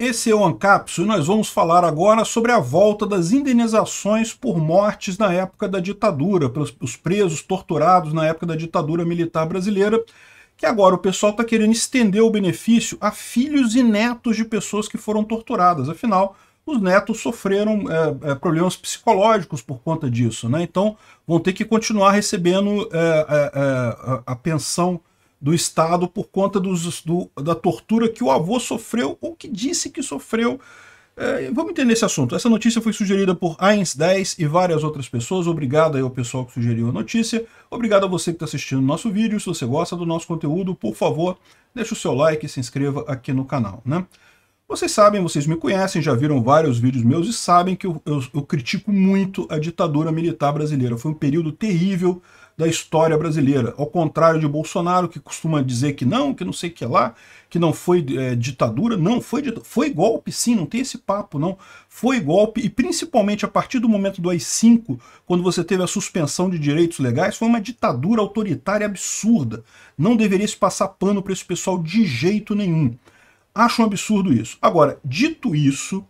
Esse é o Ancapsu e nós vamos falar agora sobre a volta das indenizações por mortes na época da ditadura, pelos presos torturados na época da ditadura militar brasileira, que agora o pessoal está querendo estender o benefício a filhos e netos de pessoas que foram torturadas. Afinal, os netos sofreram problemas psicológicos por conta disso, né? Então vão ter que continuar recebendo a pensão do Estado por conta da tortura que o avô sofreu ou que disse que sofreu. Vamos entender esse assunto. Essa notícia foi sugerida por AI-10 e várias outras pessoas. Obrigado aí ao pessoal que sugeriu a notícia. Obrigado a você que está assistindo o nosso vídeo. Se você gosta do nosso conteúdo, por favor, deixa o seu like e se inscreva aqui no canal, né? Vocês sabem, vocês me conhecem, já viram vários vídeos meus e sabem que eu critico muito a ditadura militar brasileira. Foi um período terrível da história brasileira. Ao contrário de Bolsonaro, que costuma dizer que não sei o que lá, que não foi ditadura. Não, foi golpe sim, não tem esse papo não. Foi golpe e principalmente a partir do momento do AI-5, quando você teve a suspensão de direitos legais, foi uma ditadura autoritária absurda. Não deveria se passar pano para esse pessoal de jeito nenhum. Acho um absurdo isso. Agora, dito isso,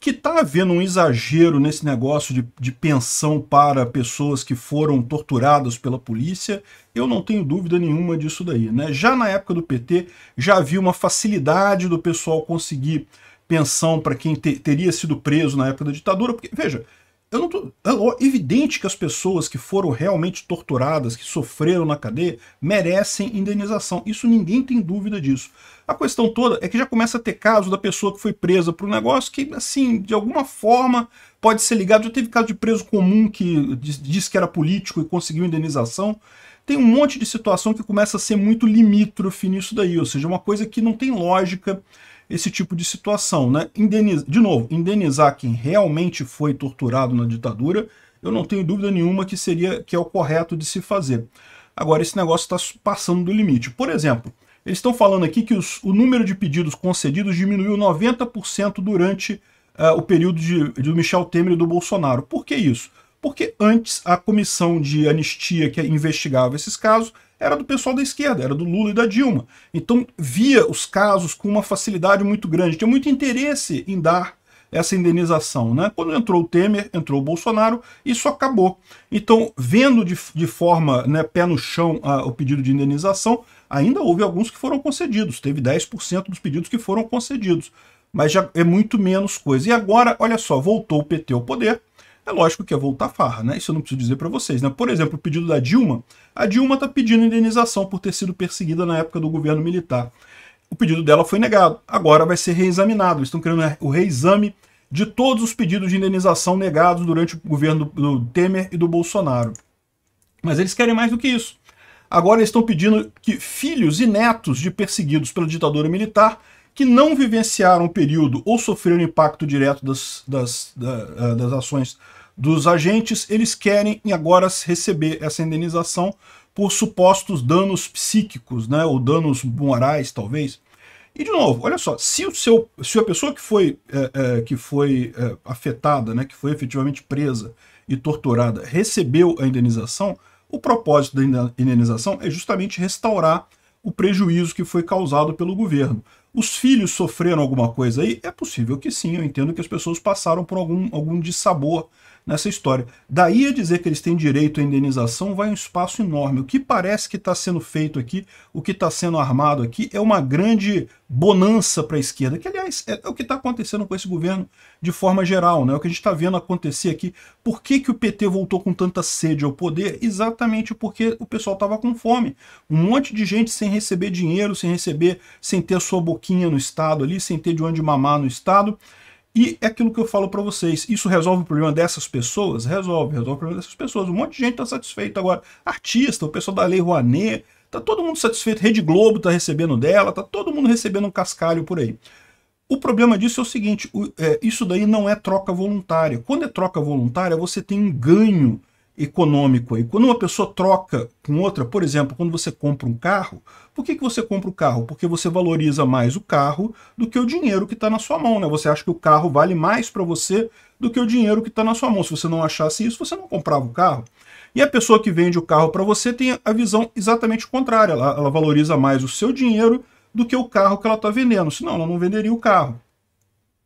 que está havendo um exagero nesse negócio de pensão para pessoas que foram torturadas pela polícia, eu não tenho dúvida nenhuma disso daí, né? Já na época do PT, já havia uma facilidade do pessoal conseguir pensão para quem teria sido preso na época da ditadura, porque, veja, é evidente que as pessoas que foram realmente torturadas, que sofreram na cadeia, merecem indenização. Isso ninguém tem dúvida disso. A questão toda é que já começa a ter caso da pessoa que foi presa por um negócio que, assim, de alguma forma pode ser ligado. Já teve caso de preso comum que diz que era político e conseguiu indenização. Tem um monte de situação que começa a ser muito limítrofe nisso daí, ou seja, uma coisa que não tem lógica. Esse tipo de situação, né? De novo, indenizar quem realmente foi torturado na ditadura, eu não tenho dúvida nenhuma que é o correto de se fazer. Agora, esse negócio está passando do limite. Por exemplo, eles estão falando aqui que o número de pedidos concedidos diminuiu 90% durante o período de Michel Temer e do Bolsonaro. Por que isso? Porque antes a Comissão de Anistia que investigava esses casos era do pessoal da esquerda, era do Lula e da Dilma. Então via os casos com uma facilidade muito grande, tinha muito interesse em dar essa indenização, né? Quando entrou o Temer, entrou o Bolsonaro, isso acabou. Então, vendo de forma, né, pé no chão o pedido de indenização, ainda houve alguns que foram concedidos, teve 10% dos pedidos que foram concedidos, mas já é muito menos coisa. E agora, olha só, voltou o PT ao poder. É lógico que é voltar farra, né? Isso eu não preciso dizer para vocês, né? Por exemplo, o pedido da Dilma. A Dilma está pedindo indenização por ter sido perseguida na época do governo militar. O pedido dela foi negado. Agora vai ser reexaminado. Eles estão querendo o reexame de todos os pedidos de indenização negados durante o governo do Temer e do Bolsonaro. Mas eles querem mais do que isso. Agora eles estão pedindo que filhos e netos de perseguidos pela ditadura militar que não vivenciaram o período ou sofreram impacto direto das ações dos agentes, eles querem agora receber essa indenização por supostos danos psíquicos, né, ou danos morais, talvez. E, de novo, olha só, se a pessoa que foi afetada, né, que foi efetivamente presa e torturada, recebeu a indenização, o propósito da indenização é justamente restaurar o prejuízo que foi causado pelo governo. Os filhos sofreram alguma coisa aí? É possível que sim, eu entendo que as pessoas passaram por algum dissabor nessa história. Daí a dizer que eles têm direito à indenização vai um espaço enorme. O que parece que está sendo feito aqui, o que está sendo armado aqui, é uma grande bonança para a esquerda, que aliás é o que está acontecendo com esse governo de forma geral, né? É o que a gente está vendo acontecer aqui. Por que o PT voltou com tanta sede ao poder? Exatamente porque o pessoal estava com fome. Um monte de gente sem receber dinheiro, sem ter a sua boquinha no Estado ali, sem ter de onde mamar no Estado. E é aquilo que eu falo para vocês, isso resolve o problema dessas pessoas? Resolve o problema dessas pessoas. Um monte de gente está satisfeito agora. Artista, o pessoal da Lei Rouanet, está todo mundo satisfeito. Rede Globo está recebendo dela, está todo mundo recebendo um cascalho por aí. O problema disso é o seguinte, isso daí não é troca voluntária. Quando é troca voluntária, você tem um ganho econômico aí. Quando uma pessoa troca com outra, por exemplo, quando você compra um carro, por que você compra o carro? Porque você valoriza mais o carro do que o dinheiro que está na sua mão, né? Você acha que o carro vale mais para você do que o dinheiro que está na sua mão. Se você não achasse isso, você não comprava o carro. E a pessoa que vende o carro para você tem a visão exatamente contrária. Ela valoriza mais o seu dinheiro do que o carro que ela está vendendo, senão ela não venderia o carro.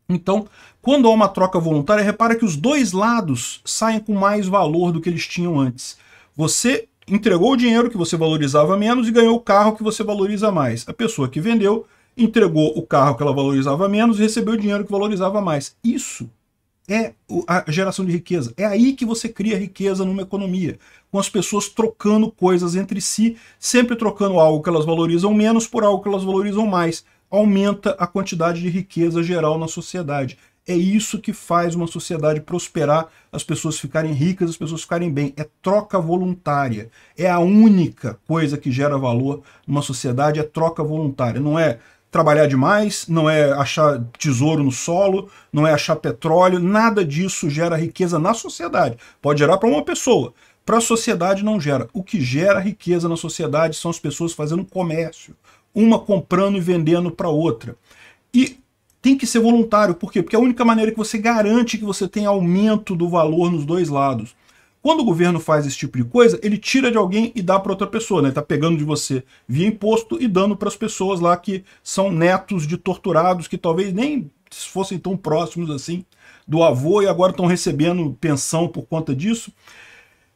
Então, quando há uma troca voluntária, repara que os dois lados saem com mais valor do que eles tinham antes. Você entregou o dinheiro que você valorizava menos e ganhou o carro que você valoriza mais. A pessoa que vendeu entregou o carro que ela valorizava menos e recebeu o dinheiro que valorizava mais. Isso é a geração de riqueza. É aí que você cria riqueza numa economia, com as pessoas trocando coisas entre si, sempre trocando algo que elas valorizam menos por algo que elas valorizam mais. Aumenta a quantidade de riqueza geral na sociedade. É isso que faz uma sociedade prosperar, as pessoas ficarem ricas, as pessoas ficarem bem. É troca voluntária. É a única coisa que gera valor numa sociedade, é troca voluntária. Não é trabalhar demais, não é achar tesouro no solo, não é achar petróleo, nada disso gera riqueza na sociedade. Pode gerar para uma pessoa. Para a sociedade não gera. O que gera riqueza na sociedade são as pessoas fazendo comércio, uma comprando e vendendo para outra. E tem que ser voluntário, por quê? Porque é a única maneira que você garante que você tenha aumento do valor nos dois lados. Quando o governo faz esse tipo de coisa, ele tira de alguém e dá para outra pessoa, né? Ele está pegando de você via imposto e dando para as pessoas lá que são netos de torturados, que talvez nem fossem tão próximos assim do avô e agora estão recebendo pensão por conta disso.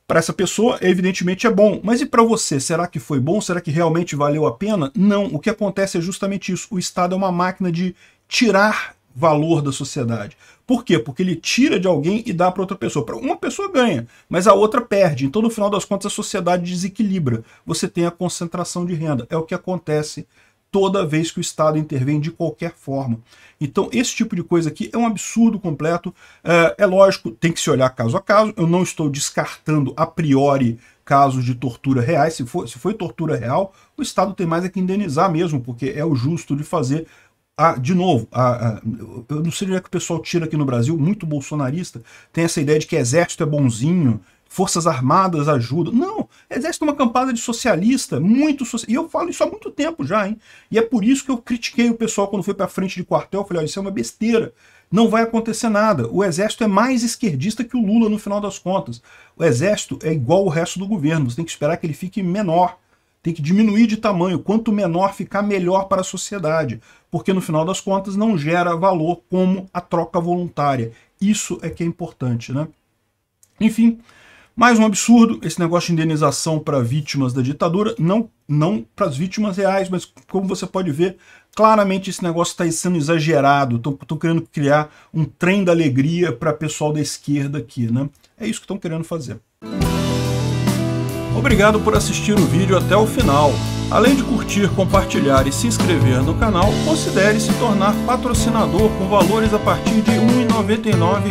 Para essa pessoa, evidentemente, é bom. Mas e para você? Será que foi bom? Será que realmente valeu a pena? Não. O que acontece é justamente isso. O Estado é uma máquina de tirar valor da sociedade. Por quê? Porque ele tira de alguém e dá para outra pessoa. Uma pessoa ganha, mas a outra perde. Então, no final das contas, a sociedade desequilibra. Você tem a concentração de renda. É o que acontece toda vez que o Estado intervém de qualquer forma. Então, esse tipo de coisa aqui é um absurdo completo. É lógico, tem que se olhar caso a caso. Eu não estou descartando a priori casos de tortura reais. Se foi tortura real, o Estado tem mais é que indenizar mesmo, porque é o justo de fazer. Eu não sei onde é que o pessoal tira aqui no Brasil, muito bolsonarista, tem essa ideia de que exército é bonzinho, forças armadas ajudam. Não, exército é uma campada de socialista, muito socialista. E eu falo isso há muito tempo já, hein? E é por isso que eu critiquei o pessoal quando foi pra frente de quartel. Eu falei, ó, isso é uma besteira. Não vai acontecer nada. O exército é mais esquerdista que o Lula no final das contas. O exército é igual o resto do governo. Você tem que esperar que ele fique menor. Tem que diminuir de tamanho. Quanto menor ficar, melhor para a sociedade. Porque no final das contas não gera valor como a troca voluntária. Isso é que é importante, né? Enfim, mais um absurdo. Esse negócio de indenização para vítimas da ditadura. Não para as vítimas reais, mas como você pode ver, claramente esse negócio está sendo exagerado. Estão querendo criar um trem da alegria para o pessoal da esquerda aqui, né? É isso que estão querendo fazer. Obrigado por assistir o vídeo até o final. Além de curtir, compartilhar e se inscrever no canal, considere se tornar patrocinador com valores a partir de R$ 1,99.